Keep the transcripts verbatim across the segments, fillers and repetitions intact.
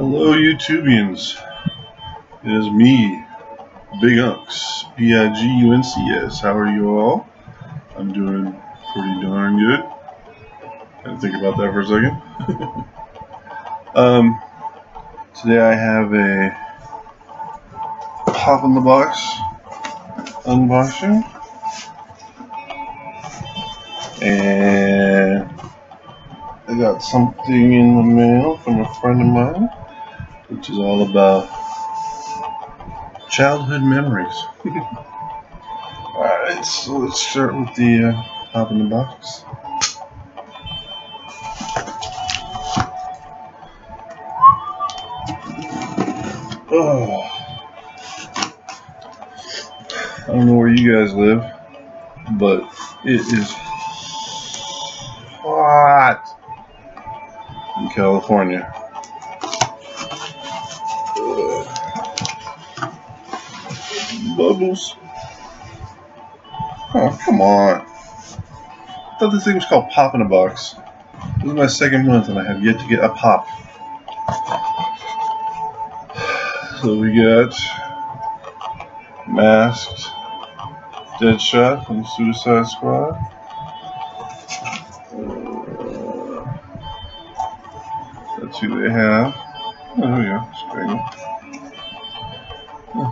Hello, YouTubians. It is me, Big Uncs, B I G U N C S. How are you all? I'm doing pretty darn good. Gotta think about that for a second. um, today I have a Pop in the Box unboxing. And I got something in the mail from a friend of mine, which is all about childhood memories. Alright, so let's start with the uh, Pop in the Box. Oh, I don't know where you guys live, but it is hot in California. Ugh. Bubbles. Oh, come on. I thought this thing was called Pop in a Box. This is my second month and I have yet to get a pop. So we got Masked Deadshot from Suicide Squad. That's who they have. Oh, there we go. Huh.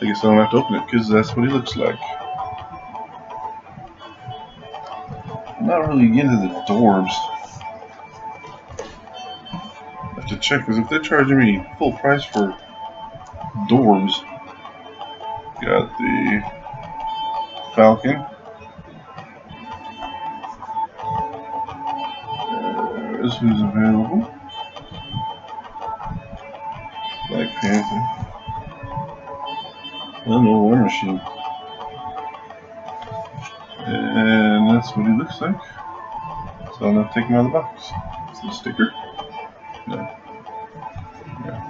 I guess I don't have to open it because that's what he looks like. I'm not really into the Dorbz. I have to check because if they're charging me full price for Dorbz, got the Falcon. This who's available. Black Panther. I don't know, War Machine. And that's what he looks like. So I'm going to take him out of the box. It's the sticker. No. Yeah.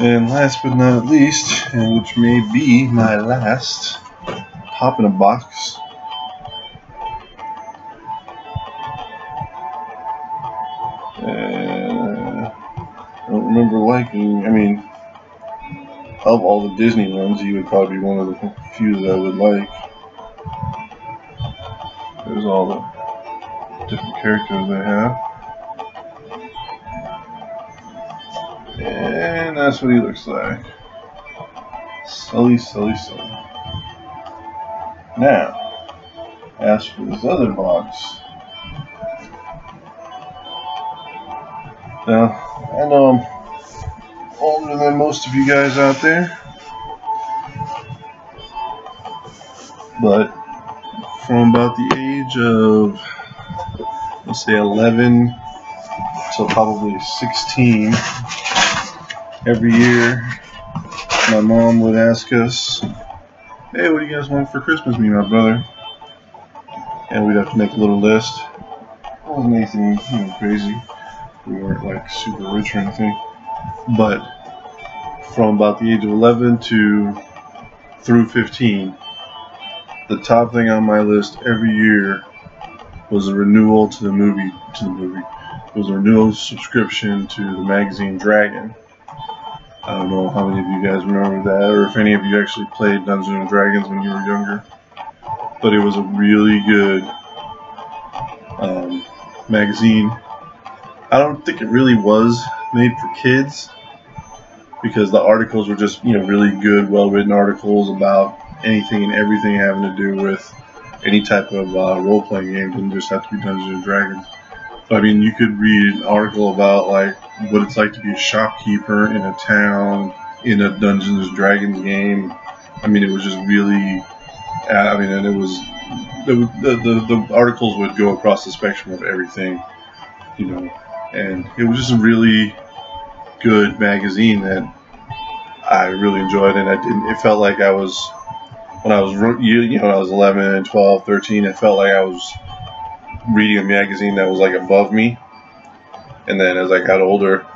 And last but not least, and which may be my last Pop in a Box, remember liking, I mean, of all the Disney ones, you would probably be one of the few that I would like. There's all the different characters they have. And that's what he looks like. Sully, Sully, Sully. Now, as for this other box. Now, I know I'm older than most of you guys out there, but from about the age of, let's say, eleven to probably sixteen, every year my mom would ask us, hey, what do you guys want for Christmas, me and my brother? And we'd have to make a little list. It wasn't anything, you know, crazy. We weren't like super rich or anything, but from about the age of eleven to through fifteen, the top thing on my list every year was a renewal to the movie to the movie it was a renewal subscription to the magazine Dragon. I don't know how many of you guys remember that, or if any of you actually played Dungeons and Dragons when you were younger, but it was a really good um, magazine. I don't think it really was made for kids, because the articles were just, you know, really good, well-written articles about anything and everything having to do with any type of uh, role-playing game. Didn't just have to be Dungeons and Dragons. But, I mean, you could read an article about like what it's like to be a shopkeeper in a town in a Dungeons and Dragons game. I mean, it was just really, I mean, and it was the the the, the articles would go across the spectrum of everything, you know. And it was just a really good magazine that I really enjoyed, and I didn't, it felt like I was, when I was, you know, I was eleven, twelve, thirteen, it felt like I was reading a magazine that was like above me. And then as I got older,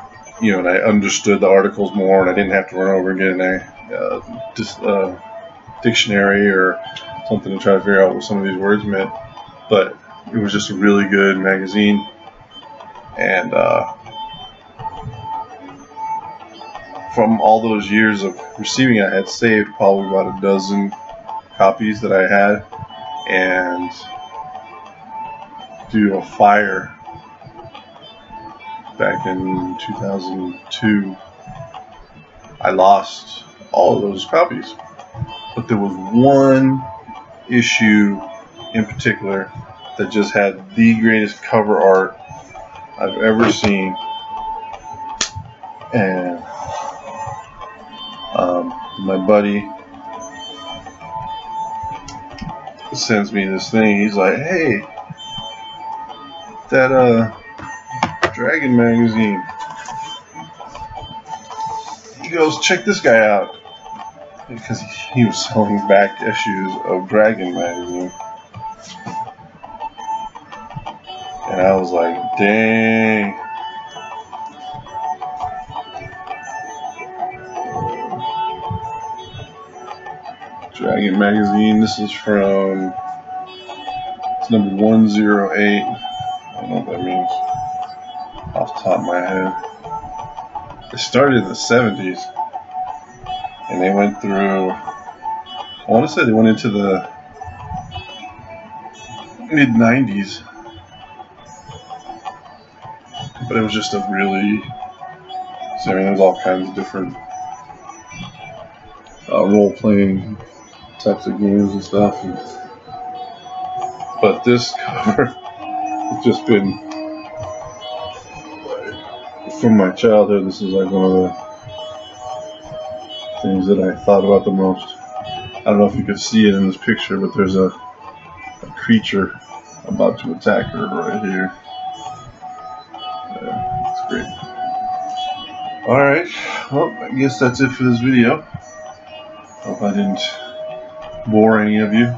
you know, and I understood the articles more, and I didn't have to run over and get a uh, dis, uh, dictionary or something to try to figure out what some of these words meant. But it was just a really good magazine. and uh, from all those years of receiving, I had saved probably about a dozen copies that I had, and due to a fire back in two thousand two, I lost all of those copies. But there was one issue in particular that just had the greatest cover art I've ever seen, and um, my buddy sends me this thing. He's like, "Hey, that uh, Dragon Magazine." He goes, "Check this guy out," because he was selling back issues of Dragon Magazine. And I was like, dang. Dragon Magazine, this is from, it's number one oh eight. I don't know what that means off the top of my head. It started in the seventies. And they went through, I want to say they went into the mid nineties. But it was just a really, so I mean, there's all kinds of different uh, role-playing types of games and stuff. And, but this cover has just been, like, from my childhood, this is like one of the things that I thought about the most. I don't know if you can see it in this picture, but there's a, a creature about to attack her right here. Great. Alright, well, I guess that's it for this video. Hope I didn't bore any of you.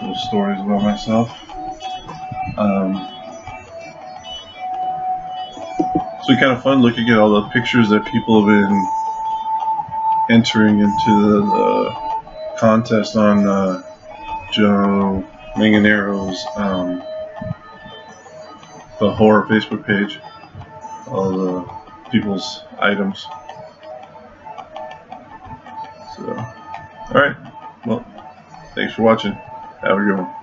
Little stories about myself. Um, it's been kind of fun looking at all the pictures that people have been entering into the, the contest on uh, Joe Manganero's um, the horror Facebook page. All the people's items. So, alright. Well, thanks for watching. Have a good one.